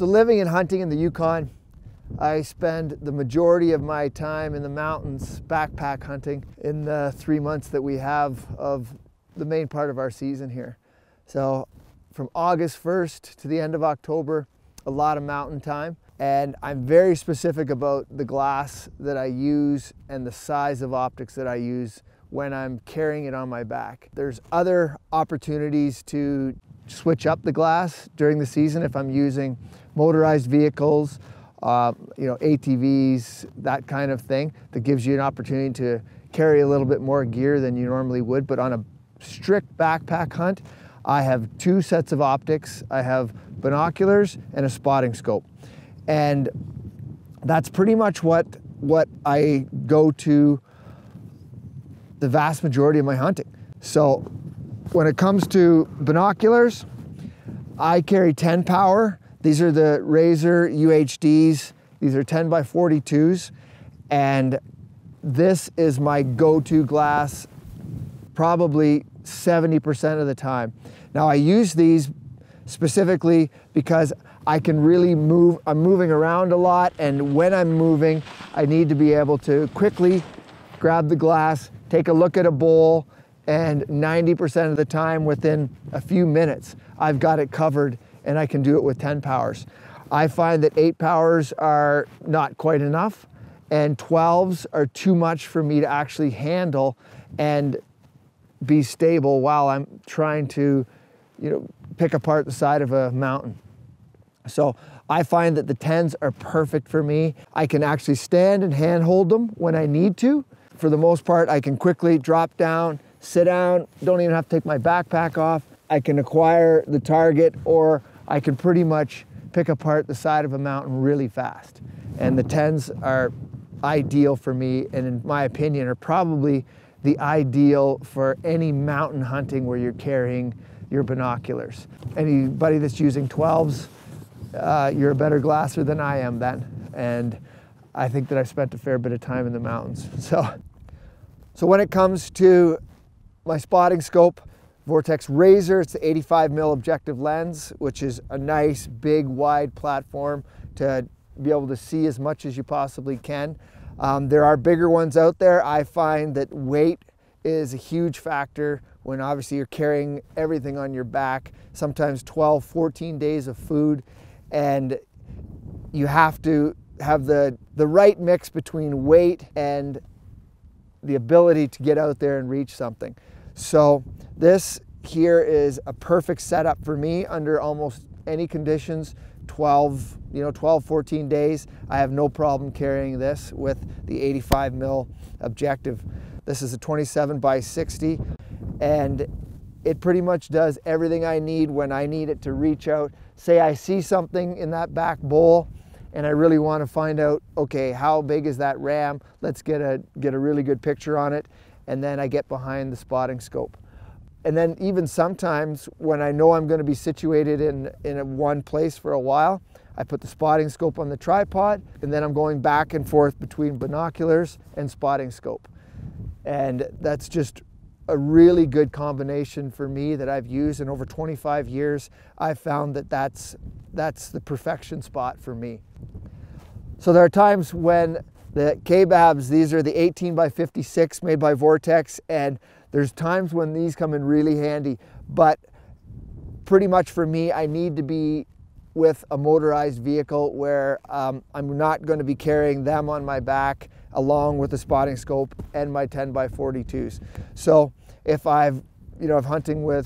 So living and hunting in the Yukon, I spend the majority of my time in the mountains backpack hunting in the 3 months that we have of the main part of our season here. So from August 1st to the end of October, a lot of mountain time. And I'm very specific about the glass that I use and the size of optics that I use when I'm carrying it on my back. There's other opportunities to switch up the glass during the season if I'm using motorized vehicles, ATVs, that kind of thing, that gives you an opportunity to carry a little bit more gear than you normally would. But on a strict backpack hunt, I have two sets of optics. I have binoculars and a spotting scope. And that's pretty much what I go to the vast majority of my hunting. So when it comes to binoculars, I carry 10 power. These are the Razor UHDs. These are 10x42s. And this is my go-to glass probably 70% of the time. Now I use these specifically because I can really move. I'm moving around a lot, and when I'm moving, I need to be able to quickly grab the glass, take a look at a bowl, and 90% of the time, within a few minutes, I've got it covered, and I can do it with 10 powers. I find that 8 powers are not quite enough, and 12s are too much for me to actually handle and be stable while I'm trying to, pick apart the side of a mountain. So I find that the 10s are perfect for me. I can actually stand and handhold them when I need to. For the most part, I can quickly drop down, sit down, don't even have to take my backpack off. I can acquire the target, or I can pretty much pick apart the side of a mountain really fast. And the 10s are ideal for me, and in my opinion, are probably the ideal for any mountain hunting where you're carrying your binoculars. Anybody that's using 12s, you're a better glasser than I am then. And I think that I've spent a fair bit of time in the mountains. So when it comes to my spotting scope, Vortex Razor, it's the 85mm objective lens, which is a nice, big, wide platform to be able to see as much as you possibly can. There are bigger ones out there. I find that weight is a huge factor when obviously you're carrying everything on your back, sometimes 12, 14 days of food. And you have to have the right mix between weight and the ability to get out there and reach something. So this here is a perfect setup for me under almost any conditions. 12, 14 days, I have no problem carrying this with the 85mm objective. This is a 27x60, and it pretty much does everything I need when I need it to reach out. Say I see something in that back bowl and I really want to find out, okay, how big is that ram? Let's get a really good picture on it. And then I get behind the spotting scope. And then even sometimes when I know I'm going to be situated in one place for a while, I put the spotting scope on the tripod, and then I'm going back and forth between binoculars and spotting scope. And that's just a really good combination for me that I've used in over 25 years. I've found that that's the perfection spot for me. So there are times when the K-Babs, these are the 18x56 made by Vortex, and there's times when these come in really handy, but pretty much for me, I need to be with a motorized vehicle where I'm not going to be carrying them on my back along with the spotting scope and my 10x42s. So if I'm hunting where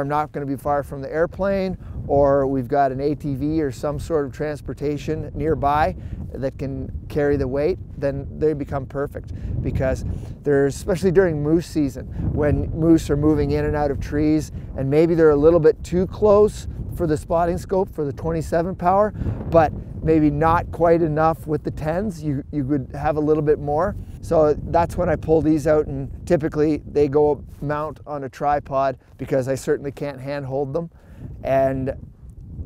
I'm not going to be far from the airplane, or we've got an ATV or some sort of transportation nearby that can carry the weight, then they become perfect, because there's, especially during moose season, when moose are moving in and out of trees and maybe they're a little bit too close for the spotting scope for the 27 power, but maybe not quite enough with the 10s. You would have a little bit more. So that's when I pull these out, and typically they go mount on a tripod because I certainly can't handhold them. And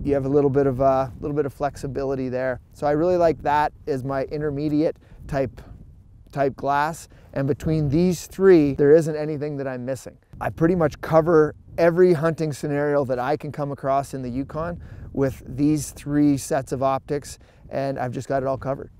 you have a little bit of flexibility there. So I really like that as my intermediate type glass. And between these three, there isn't anything that I'm missing. I pretty much cover every hunting scenario that I can come across in the Yukon with these three sets of optics, and I've just got it all covered.